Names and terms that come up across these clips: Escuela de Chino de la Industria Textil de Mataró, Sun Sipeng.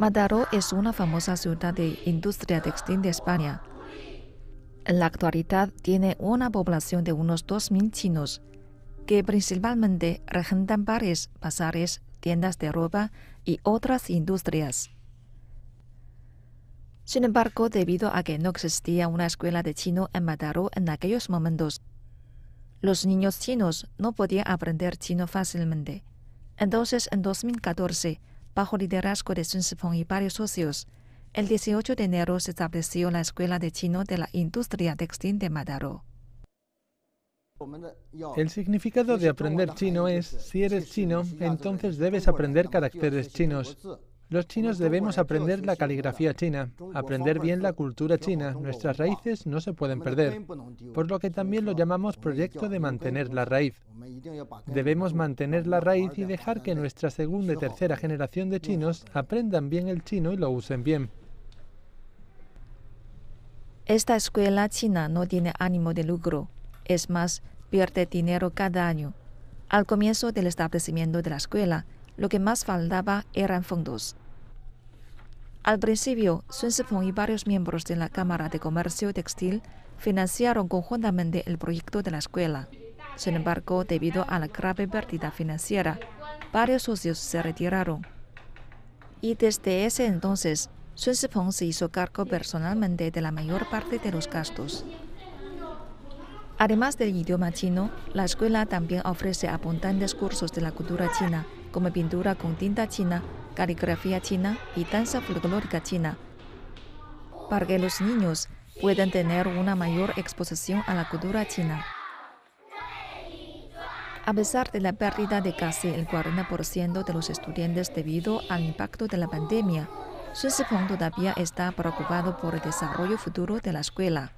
Mataró es una famosa ciudad de industria textil de España. En la actualidad tiene una población de unos 2.000 chinos, que principalmente regentan bares, bazares, tiendas de ropa y otras industrias. Sin embargo, debido a que no existía una escuela de chino en Mataró en aquellos momentos, los niños chinos no podían aprender chino fácilmente. Entonces, en 2014, bajo liderazgo de Sun Sipeng y varios socios, el 18 de enero se estableció la Escuela de Chino de la Industria Textil de Mataró. El significado de aprender chino es, si eres chino, entonces debes aprender caracteres chinos. Los chinos debemos aprender la caligrafía china, aprender bien la cultura china. Nuestras raíces no se pueden perder, por lo que también lo llamamos proyecto de mantener la raíz. Debemos mantener la raíz y dejar que nuestra segunda y tercera generación de chinos aprendan bien el chino y lo usen bien. Esta escuela china no tiene ánimo de lucro, es más, pierde dinero cada año. Al comienzo del establecimiento de la escuela, lo que más faltaba eran fondos. Al principio, Sun Sipeng y varios miembros de la Cámara de Comercio Textil financiaron conjuntamente el proyecto de la escuela. Sin embargo, debido a la grave pérdida financiera, varios socios se retiraron. Y desde ese entonces, Sun Sipeng se hizo cargo personalmente de la mayor parte de los gastos. Además del idioma chino, la escuela también ofrece abundantes cursos de la cultura china, como pintura con tinta china, caligrafía china y danza folclórica china, para que los niños puedan tener una mayor exposición a la cultura china. A pesar de la pérdida de casi el 40% de los estudiantes debido al impacto de la pandemia, Sun Sipeng todavía está preocupado por el desarrollo futuro de la escuela.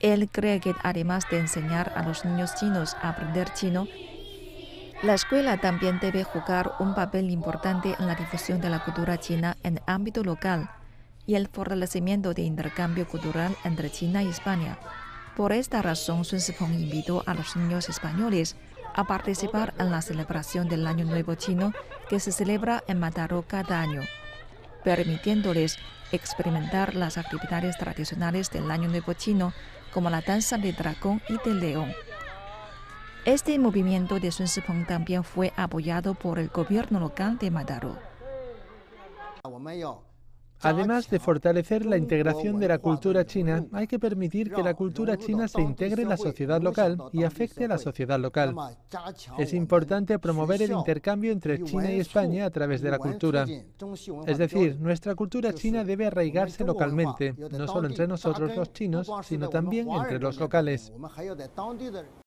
Él cree que además de enseñar a los niños chinos a aprender chino, la escuela también debe jugar un papel importante en la difusión de la cultura china en el ámbito local y el fortalecimiento de intercambio cultural entre China y España. Por esta razón, Sun Sipeng invitó a los niños españoles a participar en la celebración del Año Nuevo Chino que se celebra en Mataró cada año, permitiéndoles experimentar las actividades tradicionales del Año Nuevo Chino como la danza de dragón y de león. Este movimiento de Sun Sipeng también fue apoyado por el gobierno local de Mataró. Además de fortalecer la integración de la cultura china, hay que permitir que la cultura china se integre en la sociedad local y afecte a la sociedad local. Es importante promover el intercambio entre China y España a través de la cultura. Es decir, nuestra cultura china debe arraigarse localmente, no solo entre nosotros los chinos, sino también entre los locales.